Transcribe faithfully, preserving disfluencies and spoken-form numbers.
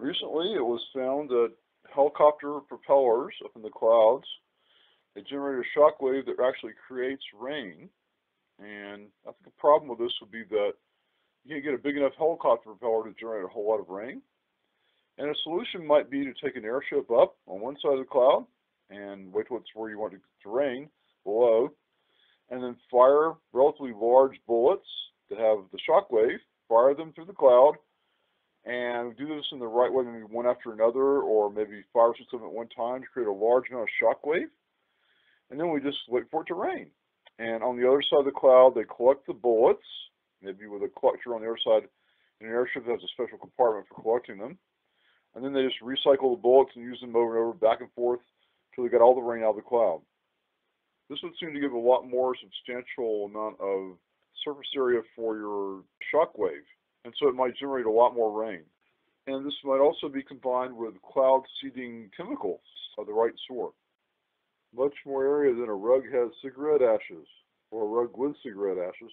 Recently, it was found that helicopter propellers up in the clouds, they generate a shock wave that actually creates rain. And I think the problem with this would be that you can't get a big enough helicopter propeller to generate a whole lot of rain. And a solution might be to take an airship up on one side of the cloud and wait till it's where you want it to rain below, and then fire relatively large bullets that have the shock wave, fire them through the cloud, and do this in the right way, maybe one after another, or maybe fire six of them at one time to create a large amount of shock wave. And then we just wait for it to rain. And on the other side of the cloud, they collect the bullets, maybe with a collector on the other side in an airship that has a special compartment for collecting them. And then they just recycle the bullets and use them over and over, back and forth, until they got all the rain out of the cloud. This would seem to give a lot more substantial amount of surface area for your shock wave, and so it might generate a lot more rain. And this might also be combined with cloud seeding chemicals of the right sort. Much more area than a rug has cigarette ashes, or a rug with cigarette ashes.